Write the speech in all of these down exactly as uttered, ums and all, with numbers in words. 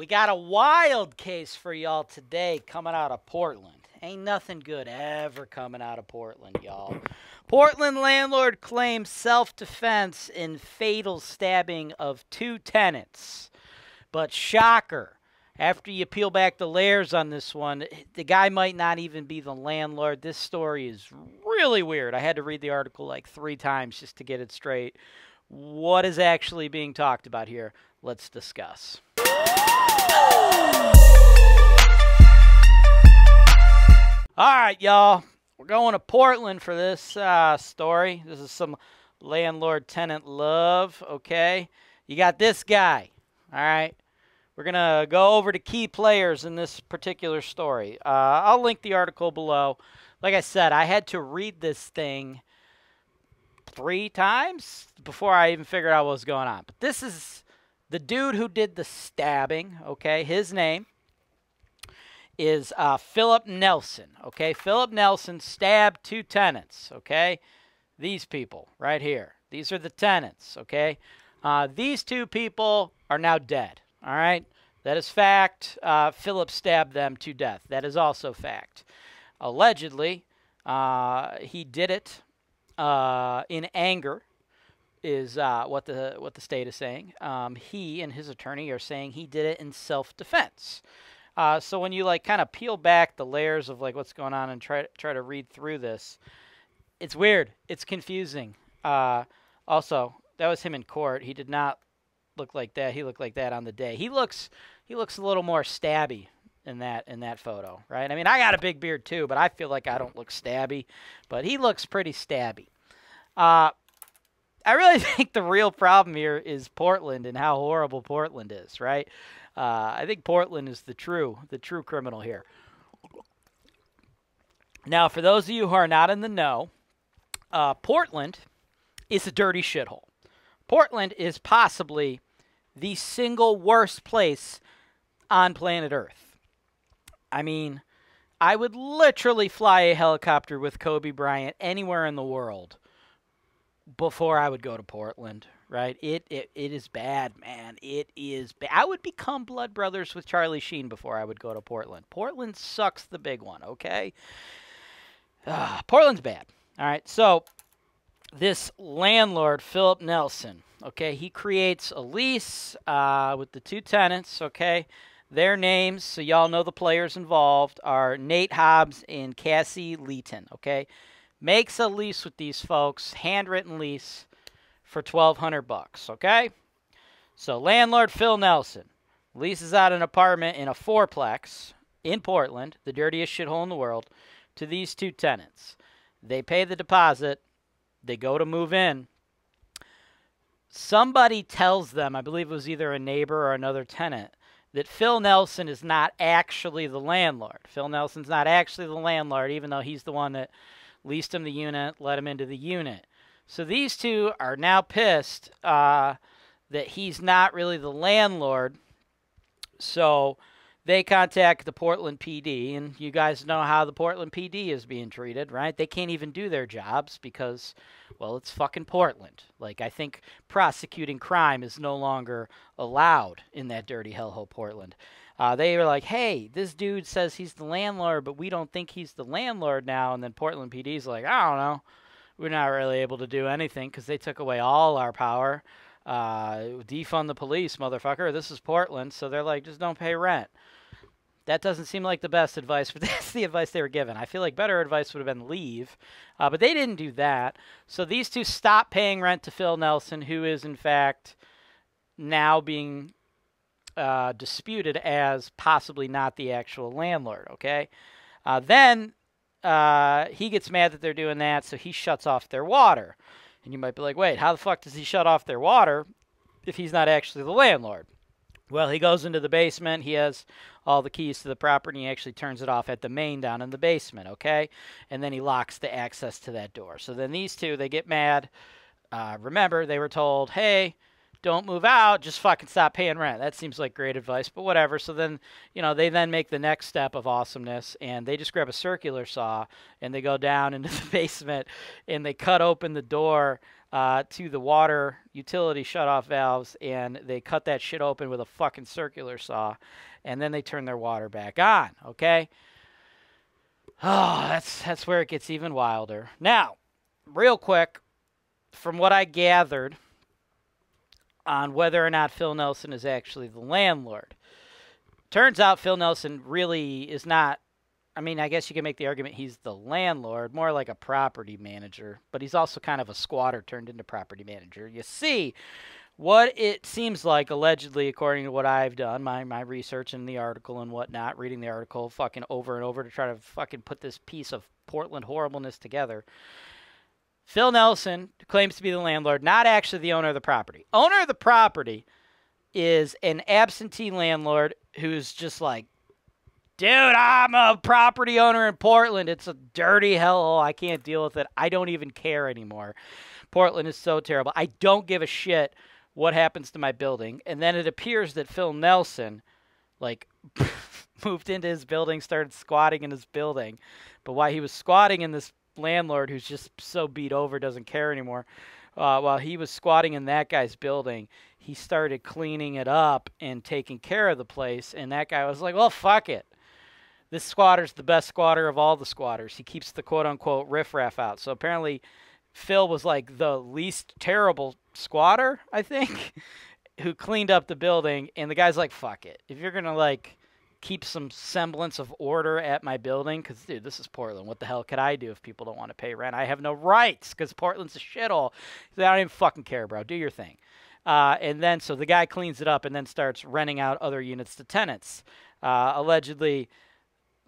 We got a wild case for y'all today coming out of Portland. Ain't nothing good ever coming out of Portland, y'all. Portland landlord claims self-defense in fatal stabbing of two tenants. But shocker, after you peel back the layers on this one, the guy might not even be the landlord. This story is really weird. I had to read the article like three times just to get it straight. What is actually being talked about here? Let's discuss. All right, y'all. We're going to Portland for this uh, story. This is some landlord-tenant love, okay? You got this guy, all right? We're going to go over to key players in this particular story. Uh, I'll link the article below. Like I said, I had to read this thing three times before I even figured out what was going on. But this is the dude who did the stabbing, okay? His name is uh, Phillip Nelson, okay? Phillip Nelson stabbed two tenants, okay? These people right here. These are the tenants, okay? Uh, these two people are now dead, all right? That is fact. Uh, Phillip stabbed them to death. That is also fact. Allegedly, uh, he did it uh, in anger, is uh, what the what the state is saying. Um, he and his attorney are saying he did it in self-defense. Uh, so when you like kind of peel back the layers of like what's going on and try try to read through this, it's weird. It's confusing. Uh, also, that was him in court. He did not look like that. He looked like that on the day. He looks he looks a little more stabby in that in that photo, right? I mean, I got a big beard too, but I feel like I don't look stabby, but he looks pretty stabby. Uh, I really think the real problem here is Portland and how horrible Portland is, right? Uh, I think Portland is the true, the true criminal here. Now, for those of you who are not in the know, uh, Portland is a dirty shithole. Portland is possibly the single worst place on planet Earth. I mean, I would literally fly a helicopter with Kobe Bryant anywhere in the world before I would go to Portland, right? It, it it is bad, man. It is bad. I would become blood brothers with Charlie Sheen before I would go to Portland. Portland sucks the big one, okay? Uh, Portland's bad. All right, so this landlord, Phillip Nelson, okay, he creates a lease uh, with the two tenants, okay? Their names, so y'all know the players involved, are Nate Hobbs and Cassy Leaton, okay? Makes a lease with these folks, handwritten lease for twelve hundred bucks, okay? So landlord Phil Nelson leases out an apartment in a fourplex in Portland, the dirtiest shithole in the world, to these two tenants. They pay the deposit. They go to move in. Somebody tells them, I believe it was either a neighbor or another tenant, that Phil Nelson is not actually the landlord. Phil Nelson's not actually the landlord, even though he's the one that leased him the unit, let him into the unit. So these two are now pissed uh, that he's not really the landlord. So they contact the Portland P D, and you guys know how the Portland P D is being treated, right? They can't even do their jobs because, well, it's fucking Portland. Like, I think prosecuting crime is no longer allowed in that dirty hellhole Portland. Uh, they were like, hey, this dude says he's the landlord, but we don't think he's the landlord now. And then Portland P D's like, I don't know. We're not really able to do anything because they took away all our power. Uh, defund the police, motherfucker. This is Portland. So they're like, just don't pay rent. That doesn't seem like the best advice, but that's the advice they were given. I feel like better advice would have been leave. Uh, but they didn't do that. So these two stopped paying rent to Phil Nelson, who is, in fact, now being Uh, disputed as possibly not the actual landlord, okay? Uh, then uh, he gets mad that they're doing that, so he shuts off their water. And you might be like, wait, how the fuck does he shut off their water if he's not actually the landlord? Well, he goes into the basement. He has all the keys to the property, and he actually turns it off at the main down in the basement, okay? And then he locks the access to that door. So then these two, they get mad. Uh, remember, they were told, hey, don't move out, just fucking stop paying rent. That seems like great advice, but whatever. So then, you know, they then make the next step of awesomeness, and they just grab a circular saw, and they go down into the basement, and they cut open the door uh, to the water utility shutoff valves, and they cut that shit open with a fucking circular saw, and then they turn their water back on, okay? Oh, that's, that's where it gets even wilder. Now, real quick, from what I gathered on whether or not Phil Nelson is actually the landlord. Turns out Phil Nelson really is not, I mean, I guess you can make the argument he's the landlord, more like a property manager, but he's also kind of a squatter turned into property manager. You see, what it seems like, allegedly, according to what I've done, my, my research in the article and whatnot, reading the article fucking over and over to try to fucking put this piece of Portland horribleness together, Phil Nelson claims to be the landlord, not actually the owner of the property. Owner of the property is an absentee landlord who's just like, dude, I'm a property owner in Portland. It's a dirty hellhole. I can't deal with it. I don't even care anymore. Portland is so terrible. I don't give a shit what happens to my building. And then it appears that Phil Nelson, like, moved into his building, started squatting in his building. But while he was squatting in this landlord who's just so beat over, doesn't care anymore, Uh, while he was squatting in that guy's building, he started cleaning it up and taking care of the place. And that guy was like, well, fuck it. This squatter's the best squatter of all the squatters. He keeps the quote-unquote riffraff out. So apparently Phil was like the least terrible squatter, I think, who cleaned up the building. And the guy's like, fuck it. If you're going to, like, keep some semblance of order at my building, because, dude, this is Portland. What the hell could I do if people don't want to pay rent? I have no rights because Portland's a shithole. I don't even fucking care, bro. Do your thing. Uh, and then so the guy cleans it up and then starts renting out other units to tenants. Uh, allegedly,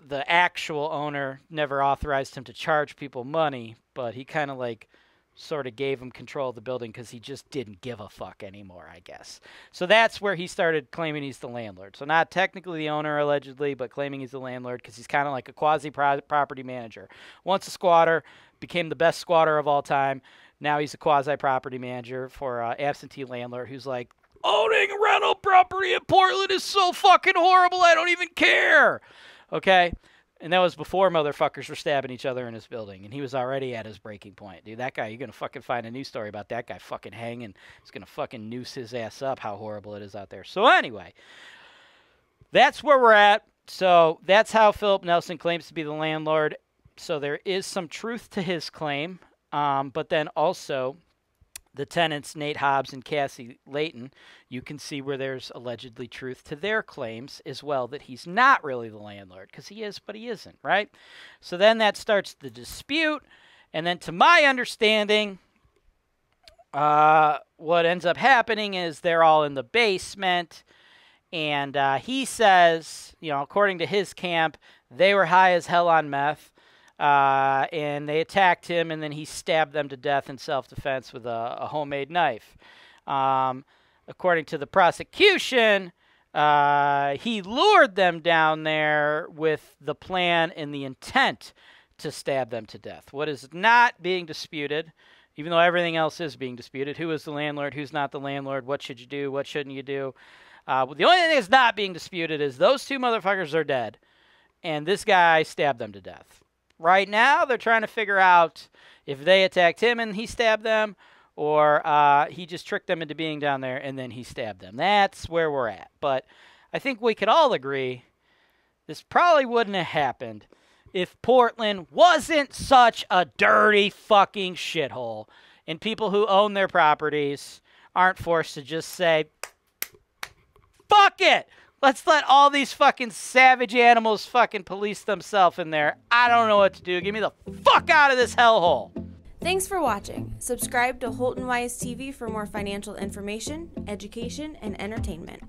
the actual owner never authorized him to charge people money, but he kind of like sort of gave him control of the building because he just didn't give a fuck anymore, I guess. So that's where he started claiming he's the landlord. So not technically the owner, allegedly, but claiming he's the landlord because he's kind of like a quasi-property manager. Once a squatter, became the best squatter of all time. Now he's a quasi-property manager for uh, absentee landlord who's like, owning rental property in Portland is so fucking horrible, I don't even care. Okay? And that was before motherfuckers were stabbing each other in his building, and he was already at his breaking point. Dude, that guy, you're going to fucking find a news story about that guy fucking hanging. He's going to fucking noose his ass up, how horrible it is out there. So anyway, that's where we're at. So that's how Phillip Nelson claims to be the landlord. So there is some truth to his claim, um, but then also the tenants, Nate Hobbs and Cassy Leaton, you can see where there's allegedly truth to their claims as well that he's not really the landlord, because he is, but he isn't, right? So then that starts the dispute, and then to my understanding, uh, what ends up happening is they're all in the basement, and uh, he says, you know, according to his camp, they were high as hell on meth. Uh, and they attacked him, and then he stabbed them to death in self-defense with a, a homemade knife. Um, according to the prosecution, uh, he lured them down there with the plan and the intent to stab them to death. What is not being disputed, even though everything else is being disputed, who is the landlord, who's not the landlord, what should you do, what shouldn't you do. Uh, the only thing that's not being disputed is those two motherfuckers are dead, and this guy stabbed them to death. Right now, they're trying to figure out if they attacked him and he stabbed them, or uh, he just tricked them into being down there and then he stabbed them. That's where we're at. But I think we could all agree this probably wouldn't have happened if Portland wasn't such a dirty fucking shithole and people who own their properties aren't forced to just say, fuck it. Let's let all these fucking savage animals fucking police themselves in there. I don't know what to do. Get me the fuck out of this hellhole. Thanks for watching. Subscribe to Holton Wise T V for more financial information, education, and entertainment.